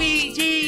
Luigi.